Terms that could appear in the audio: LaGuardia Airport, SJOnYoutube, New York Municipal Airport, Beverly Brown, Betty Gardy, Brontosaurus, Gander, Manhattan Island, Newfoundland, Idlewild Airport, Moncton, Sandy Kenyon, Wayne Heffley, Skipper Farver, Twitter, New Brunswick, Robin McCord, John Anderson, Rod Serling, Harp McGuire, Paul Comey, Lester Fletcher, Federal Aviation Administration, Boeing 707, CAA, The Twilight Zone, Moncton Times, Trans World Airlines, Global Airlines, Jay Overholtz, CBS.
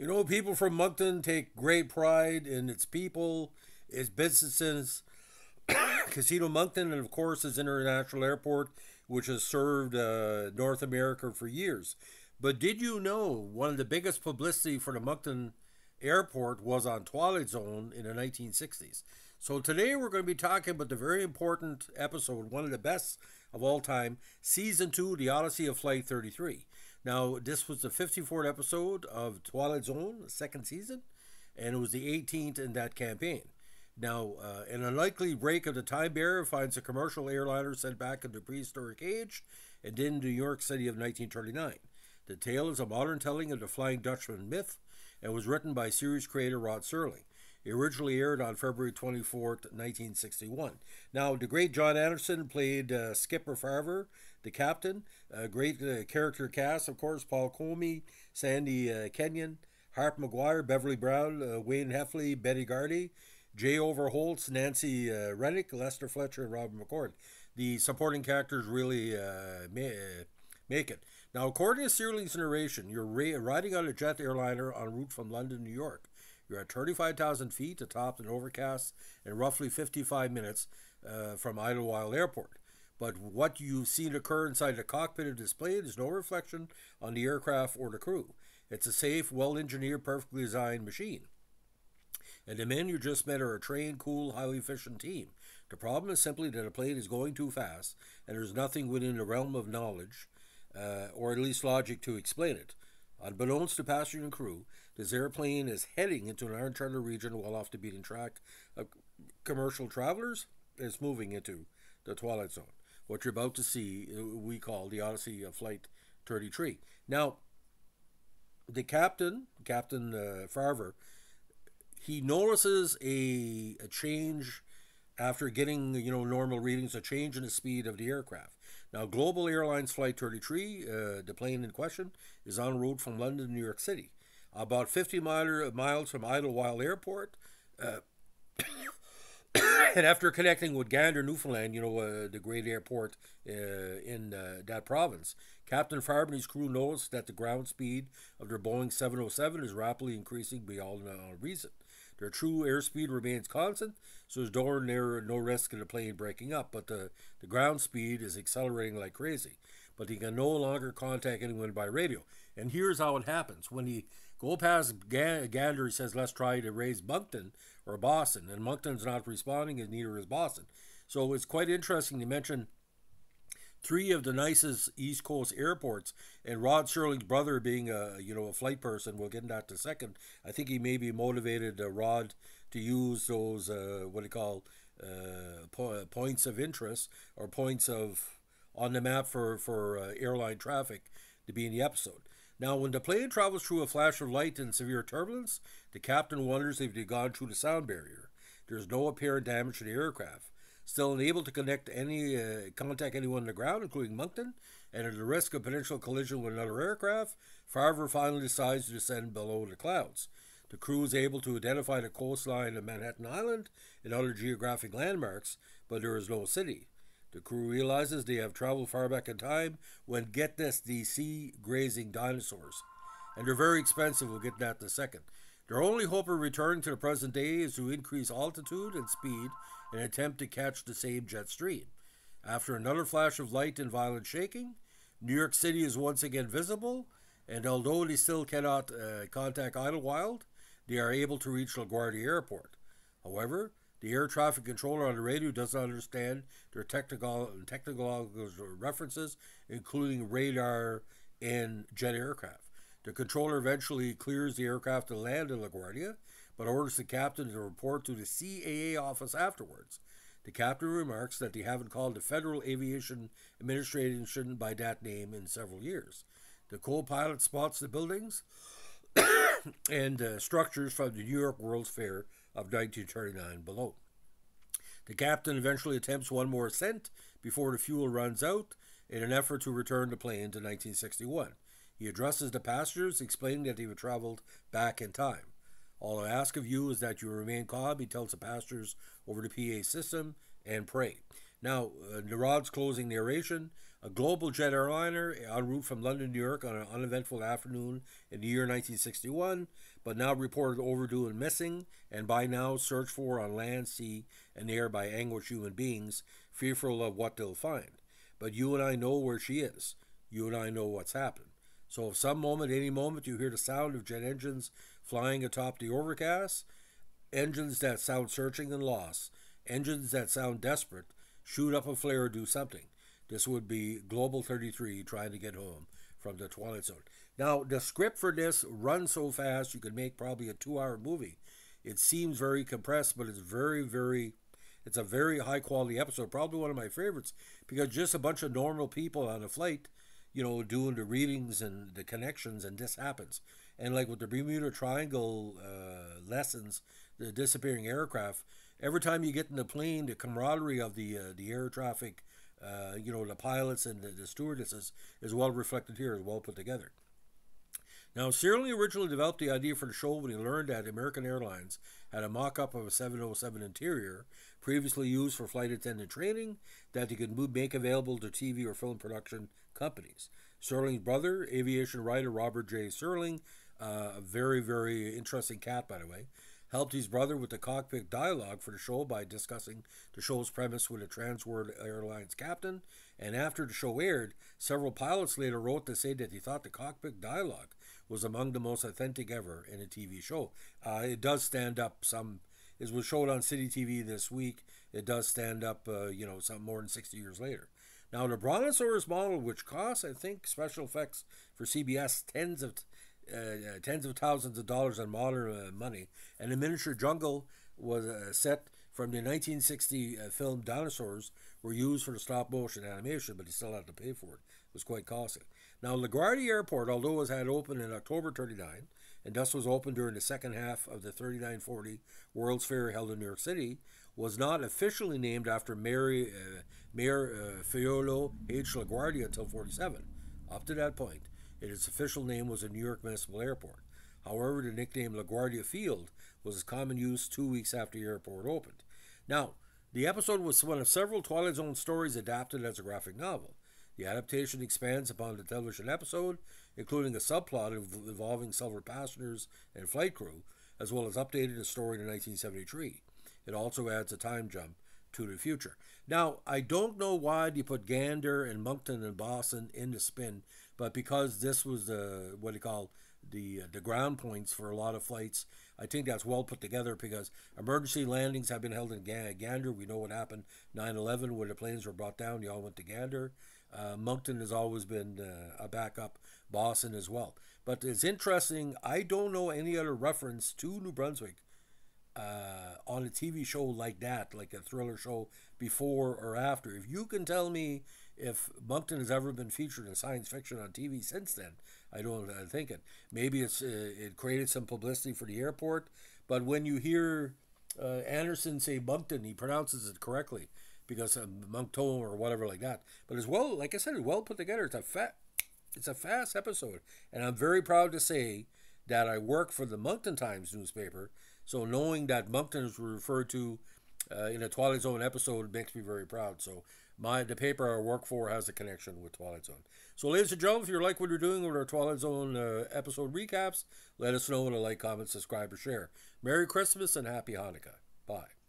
You know, people from Moncton take great pride in its people, its businesses, Casino Moncton, and of course its international airport, which has served North America for years. But did you know one of the biggest publicity for the Moncton airport was on Twilight Zone in the 1960s? So today we're going to be talking about the very important episode, one of the best of all time, Season 2, The Odyssey of Flight 33. Now, this was the 54th episode of Twilight Zone, the second season, and it was the 18th in that campaign. Now, an unlikely break of the time barrier finds a commercial airliner sent back into prehistoric age and in New York City of 1939. The tale is a modern telling of the Flying Dutchman myth and was written by series creator Rod Serling. It originally aired on February 24th, 1961. Now, the great John Anderson played Skipper Farver, the captain. Great character cast, of course, Paul Comey, Sandy Kenyon, Harp McGuire, Beverly Brown, Wayne Heffley, Betty Gardy, Jay Overholtz, Nancy Rennick, Lester Fletcher, and Robin McCord. The supporting characters really make it. Now, according to Serling's narration, you're riding on a jet airliner en route from London to New York. You're at 35,000 feet atop an overcast in roughly 55 minutes from Idlewild Airport. But what you've seen occur inside the cockpit of this plane is no reflection on the aircraft or the crew. It's a safe, well-engineered, perfectly designed machine. And the men you just met are a trained, cool, highly efficient team. The problem is simply that a plane is going too fast, and there's nothing within the realm of knowledge, or at least logic, to explain it. Unbeknownst to passenger and crew, this airplane is heading into an uncharted region well off the beaten track of commercial travelers. It's moving into the Twilight Zone. What you're about to see, we call the Odyssey of Flight 33. Now, the captain, Farver, he notices a change after getting, you know, normal readings, a change in the speed of the aircraft. Now, Global Airlines Flight 33, the plane in question, is en route from London to New York City. About 50 miles from Idlewild Airport, and after connecting with Gander, Newfoundland, you know, the great airport in that province, Captain Farber and his crew noticed that the ground speed of their Boeing 707 is rapidly increasing beyond reason. Their true airspeed remains constant, so there's no risk of the plane breaking up, but the ground speed is accelerating like crazy. But he can no longer contact anyone by radio. And here's how it happens. When he goes past Gander, he says, let's try to raise Moncton or Boston. And Moncton's not responding, and neither is Boston. So it's quite interesting to mention three of the nicest East Coast airports, and Rod Serling's brother being a flight person. We'll get into that in a second. I think he maybe motivated Rod to use those points of interest or points of on the map for airline traffic to be in the episode. Now, when the plane travels through a flash of light and severe turbulence, the captain wonders if they've gone through the sound barrier. There's no apparent damage to the aircraft. Still unable to contact anyone on the ground, including Moncton, and at the risk of potential collision with another aircraft, Farver finally decides to descend below the clouds. The crew is able to identify the coastline of Manhattan Island and other geographic landmarks, but there is no city. The crew realizes they have traveled far back in time when, get this, the sea-grazing dinosaurs. And they're very expensive, we'll get that in a second. Their only hope of returning to the present day is to increase altitude and speed and attempt to catch the same jet stream. After another flash of light and violent shaking, New York City is once again visible, and although they still cannot contact Idlewild, they are able to reach LaGuardia Airport. However, the air traffic controller on the radio does not understand their technical references, including radar and jet aircraft. The controller eventually clears the aircraft to land in LaGuardia, but orders the captain to report to the CAA office afterwards. The captain remarks that they haven't called the Federal Aviation Administration by that name in several years. The co-pilot spots the buildings and structures from the New York World's Fair of 1939 below. The captain eventually attempts one more ascent before the fuel runs out in an effort to return the plane to 1961. He addresses the passengers, explaining that they have traveled back in time. All I ask of you is that you remain calm, he tells the passengers over the PA system, and pray. Now, Rod's closing narration. A global jet airliner en route from London, New York on an uneventful afternoon in the year 1961, but now reported overdue and missing, and by now searched for on land, sea, and air by anguished human beings, fearful of what they'll find. But you and I know where she is. You and I know what's happened. So if some moment, any moment, you hear the sound of jet engines flying atop the overcast, engines that sound searching and lost, engines that sound desperate, shoot up a flare or do something. This would be Global 33 trying to get home from the Twilight Zone. Now, the script for this runs so fast, you could make probably a 2-hour movie. It seems very compressed, but it's it's a very high-quality episode, probably one of my favorites, because just a bunch of normal people on a flight, you know, doing the readings and the connections, and this happens. And like with the Bermuda Triangle lessons, the disappearing aircraft, every time you get in the plane, the camaraderie of the air traffic, you know, the pilots and the stewardesses is well reflected here, is well put together. Now, Serling originally developed the idea for the show when he learned that American Airlines had a mock-up of a 707 interior, previously used for flight attendant training, that he could make available to TV or film production companies. Serling's brother, aviation writer Robert J. Serling, a very, very interesting cat, by the way, helped his brother with the cockpit dialogue for the show by discussing the show's premise with a Trans World Airlines captain. And after the show aired, several pilots later wrote to say that he thought the cockpit dialogue was among the most authentic ever in a TV show. It does stand up some. It was showed on City TV this week. It does stand up, you know, some more than 60 years later. Now, the Brontosaurus model, which costs, I think, special effects for CBS tens of thousands of dollars in modern money, and the miniature jungle was set from the 1960 film Dinosaurs, were used for the stop-motion animation, but he still had to pay for it. It was quite costly. Now, LaGuardia Airport, although it was had opened in October 39, and thus was opened during the second half of the 3940 World's Fair held in New York City, was not officially named after Mayor Fiolo H. LaGuardia until 47. Up to that point, its official name was the New York Municipal Airport. However, the nickname LaGuardia Field was its common use 2 weeks after the airport opened. Now, the episode was one of several Twilight Zone stories adapted as a graphic novel. The adaptation expands upon the television episode, including a subplot involving several passengers and flight crew, as well as updated the story to 1973. It also adds a time jump to the future. Now, I don't know why they put Gander and Moncton and Boston in the spin, but because this was the, what they call the ground points for a lot of flights, I think that's well put together, because emergency landings have been held in Gander. We know what happened 9/11 where the planes were brought down. They all went to Gander. Moncton has always been a backup. Boston as well. But it's interesting. I don't know any other reference to New Brunswick on a TV show like that, like a thriller show, before or after. If you can tell me if Moncton has ever been featured in science fiction on TV since then, I don't think it. Maybe it's it created some publicity for the airport, but when you hear Anderson say Moncton, he pronounces it correctly, because Moncton or whatever like that. But as well, like I said, it's well put together. It's a fast episode, and I'm very proud to say that I work for the Moncton Times newspaper, so knowing that Moncton is referred to in a Twilight Zone episode makes me very proud. So the paper I work for has a connection with Twilight Zone. So ladies and gentlemen, if you like what we're doing with our Twilight Zone episode recaps, let us know in a like, comment, subscribe, or share. Merry Christmas and Happy Hanukkah. Bye.